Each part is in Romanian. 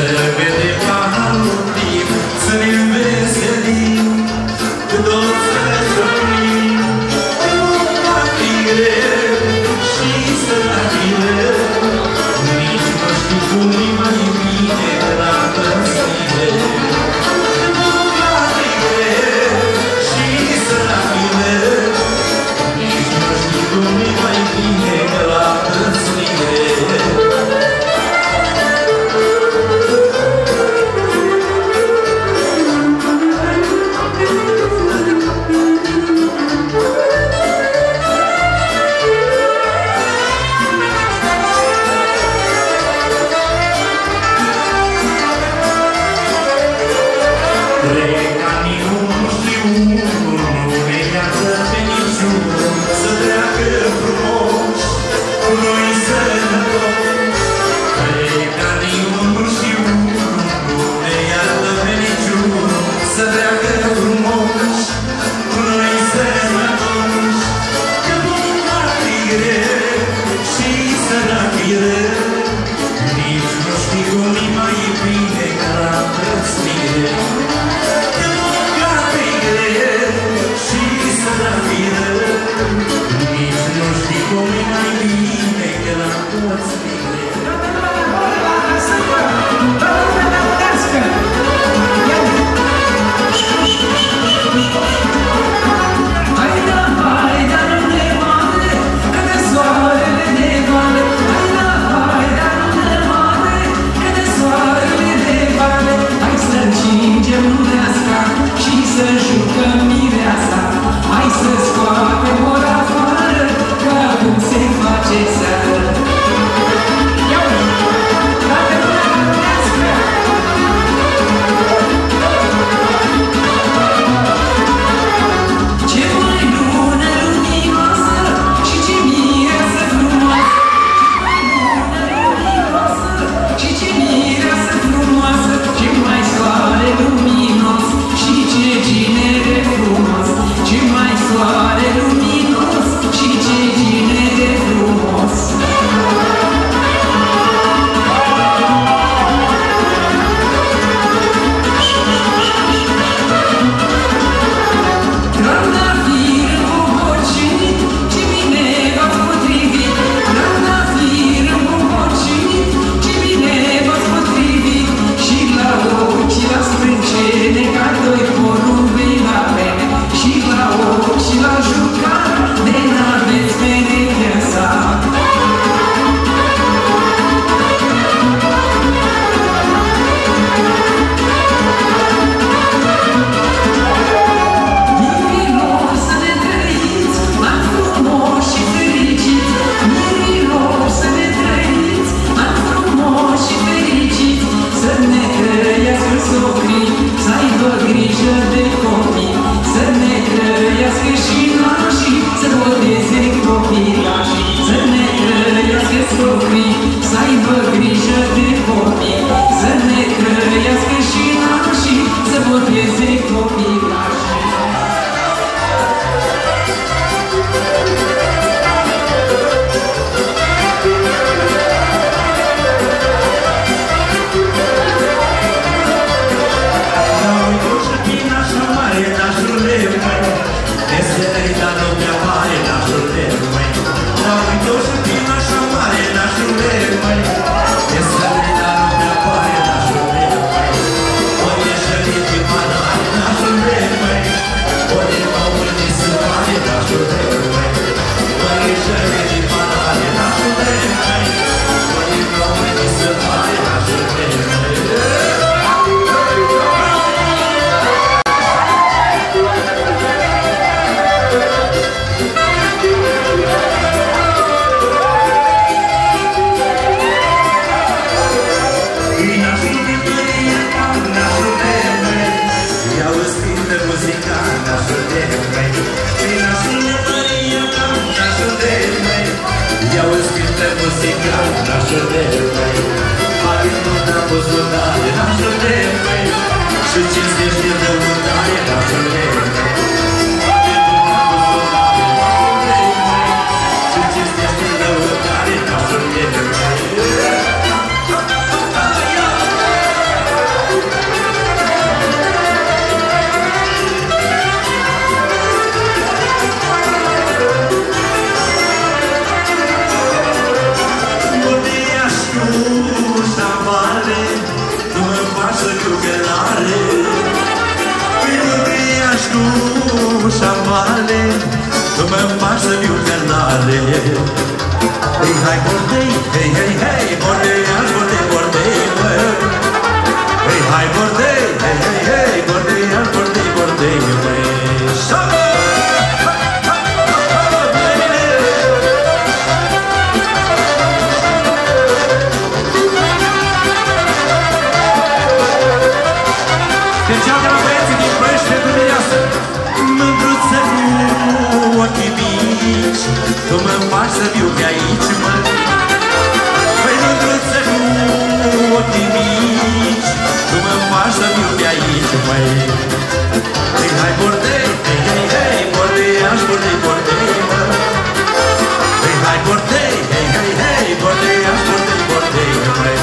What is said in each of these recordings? să ne vedem la anul timp, să ne înveselim, cât o să zărim, la tine și să la tine, nici nu știu cum e mai bine de la tăzile. La tine și să la tine, nici nu știu cum e mai bine de la tăzile. cu șambale, mă faci să viu ternale. Ei, hai, bordei, hei, hei, hei, bordei, azi bordei, bordei, mă. Ei, hai, bordei, hei, hei, hei, bordei, azi bordei, bordei, mă. Șambă! Special de la băieții din Părești pentru mireasă, mândruță cu ochii mici, tu mă faci să viu pe aici, mă. Păi mândruță cu ochii mici, tu mă faci să viu pe aici, măi. Ei, hai, bordei, hei, hei, hei, bordei, aș bordei, bordei, mă. Ei, hai, bordei, hei, hei, hei, bordei, aș bordei, bordei, măi.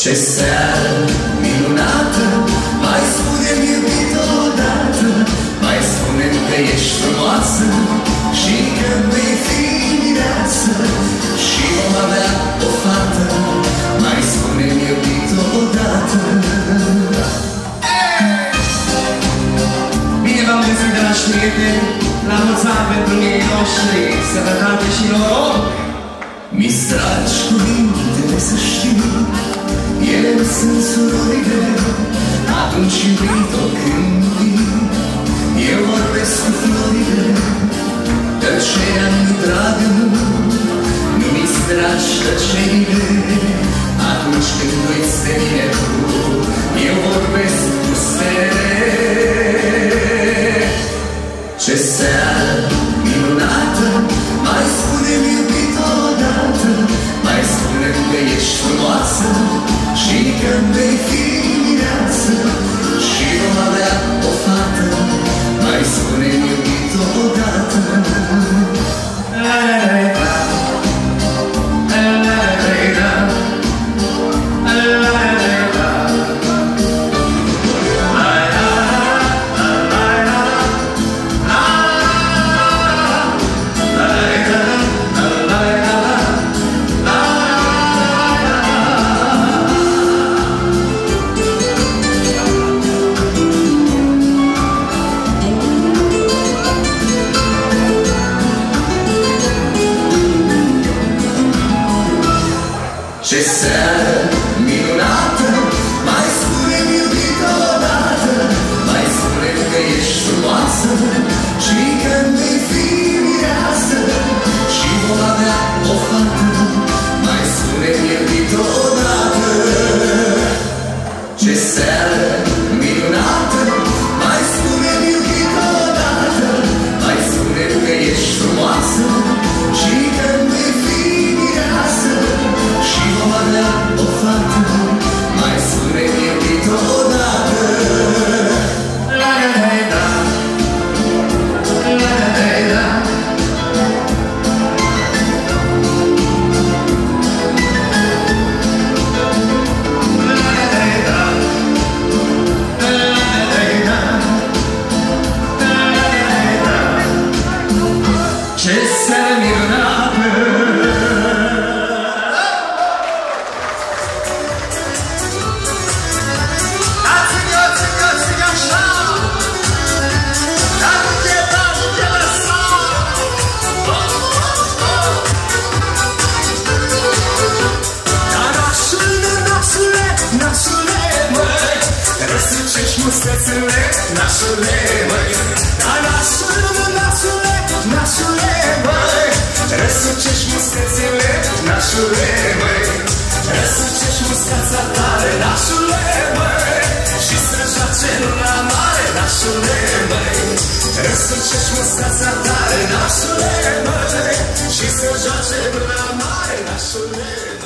Și să joace până la mare, nașule.